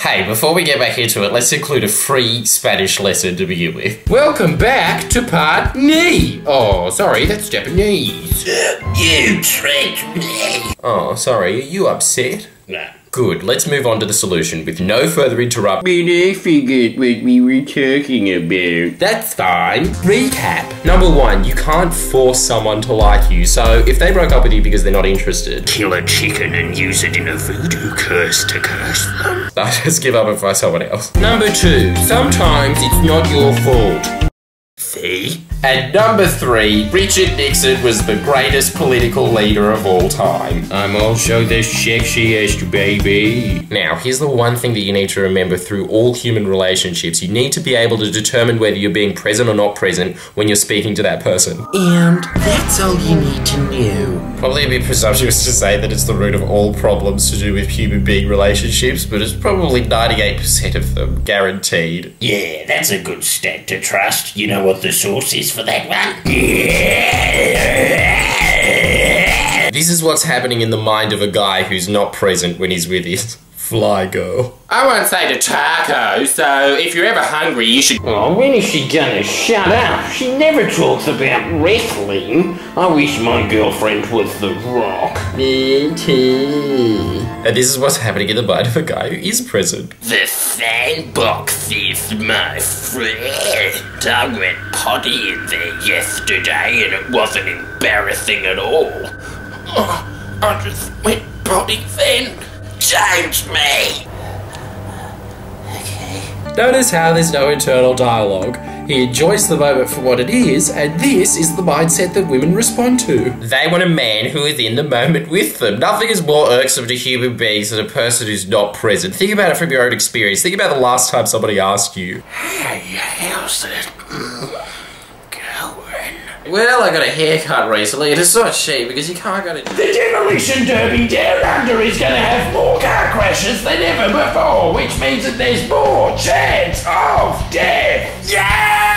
Hey, before we get back into it, let's include a free Spanish lesson to begin with. Welcome back to part knee. Oh, sorry, that's Japanese. You tricked me. Oh, sorry, are you upset? Nah. Good, let's move on to the solution with no further interruption. But I figured what we were talking about. That's fine. Recap. Number one, you can't force someone to like you, so if they broke up with you because they're not interested, kill a chicken and use it in a voodoo curse to curse them. No, just give up and find someone else. Number two, sometimes it's not your fault. See? And number three, Richard Nixon was the greatest political leader of all time. I'm also the sexiest baby. Now, here's the one thing that you need to remember through all human relationships. You need to be able to determine whether you're being present or not present when you're speaking to that person. And that's all you need to know. Probably a bit presumptuous to say that it's the root of all problems to do with human being relationships, but it's probably 98% of them, guaranteed. Yeah, that's a good stat to trust. You know what the source is for that one? Yeah. This is what's happening in the mind of a guy who's not present when he's with his fly girl. I won't say to taco, so if you're ever hungry, you should... Oh, when is she gonna shut up? She never talks about wrestling. I wish my girlfriend was The Rock. Me too. And this is what's happening in the mind of a guy who is present. The sandbox is my friend. I went potty in there yesterday and it wasn't embarrassing at all. Oh, I just went potty then. Change me! Okay. Notice how there's no internal dialogue. He enjoys the moment for what it is, and this is the mindset that women respond to. They want a man who is in the moment with them. Nothing is more irksome to human beings than a person who's not present. Think about it from your own experience. Think about the last time somebody asked you, "Hey, how's it going?" Well, I got a haircut recently, and it's not cheap because you can't go to... The demolition derby down under is gonna have more car crashes than ever before, which means that there's more chance of death. Yeah!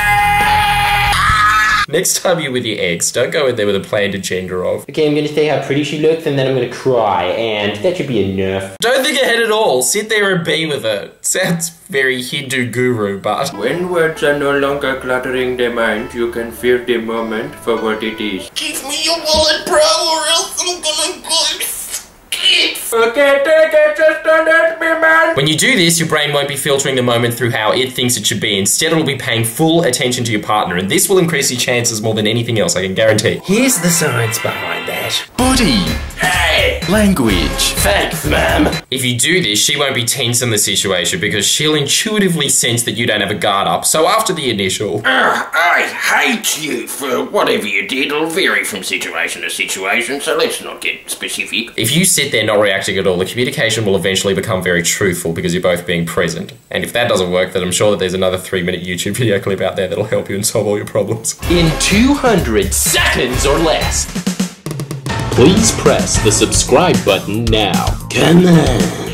Next time you're with your ex, don't go in there with a plan to change her off. Okay, I'm gonna say how pretty she looks and then I'm gonna cry, and that should be enough. Don't think ahead at all. Sit there and be with her. Sounds very Hindu guru, but... When words are no longer cluttering their mind, you can feel the moment for what it is. Give me your wallet, bro, or else I'm gonna go... Okay, take it, just don't hurt me, man. When you do this, your brain won't be filtering the moment through how it thinks it should be. Instead, it'll be paying full attention to your partner, and this will increase your chances more than anything else, I can guarantee. Here's the science behind that. Body. Hey. Language. Thanks, ma'am. If you do this, she won't be tense in the situation because she'll intuitively sense that you don't have a guard up. So after the initial... I hate you for whatever you did. It'll vary from situation to situation, so let's not get specific. If you sit there not reacting at all, the communication will eventually become very truthful because you're both being present. And if that doesn't work, then I'm sure that there's another 3-minute YouTube video clip out there that'll help you and solve all your problems. In 200 seconds or less. Please press the subscribe button now. Come on.